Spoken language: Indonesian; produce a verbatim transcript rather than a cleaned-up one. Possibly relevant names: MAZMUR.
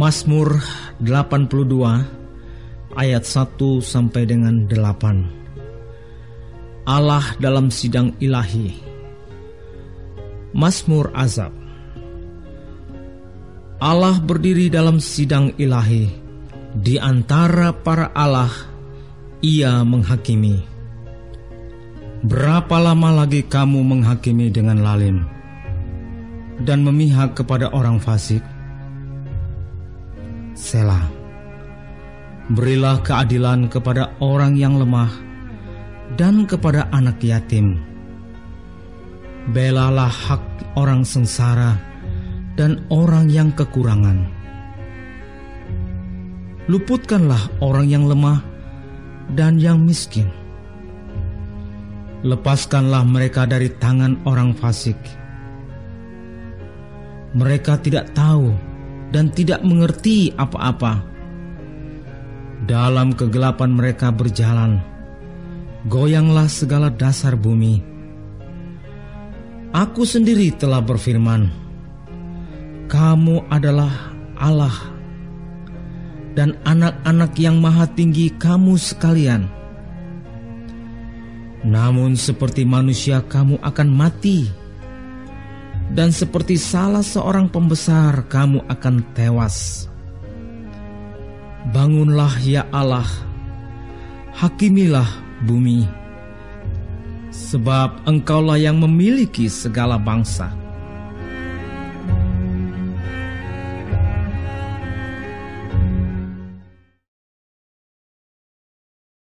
Mazmur delapan puluh dua ayat satu sampai dengan delapan. Allah dalam sidang ilahi. Mazmur azab. Allah berdiri dalam sidang ilahi, di antara para Allah Ia menghakimi. Berapa lama lagi kamu menghakimi dengan lalim dan memihak kepada orang fasik? Selah. Berilah keadilan kepada orang yang lemah dan kepada anak yatim. Belalah hak orang sengsara dan orang yang kekurangan. Luputkanlah orang yang lemah dan yang miskin. Lepaskanlah mereka dari tangan orang fasik. Mereka tidak tahu dan tidak mengerti apa-apa. Dalam kegelapan mereka berjalan. Goyanglah segala dasar bumi. Aku sendiri telah berfirman, kamu adalah Allah, dan anak-anak yang maha tinggi kamu sekalian. Namun seperti manusia kamu akan mati, dan seperti salah seorang pembesar kamu akan tewas. Bangunlah ya Allah, hakimilah bumi, sebab Engkaulah yang memiliki segala bangsa.